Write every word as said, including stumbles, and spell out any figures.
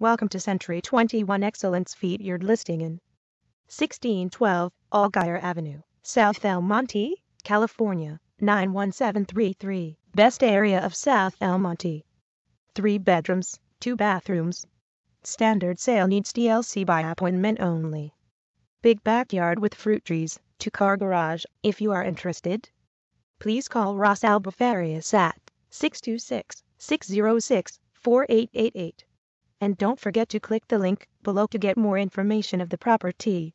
Welcome to Century twenty-one Excellence featured listing in sixteen twelve Allgaier Avenue, South El Monte, California, nine one seven three three, best area of South El Monte. Three bedrooms, two bathrooms. Standard sale needs D L C by appointment only. Big backyard with fruit trees, two-car garage. If you are interested, please call Rosalba Farias at six two six, six zero six, four eight eight eight. And don't forget to click the link below to get more information of the property.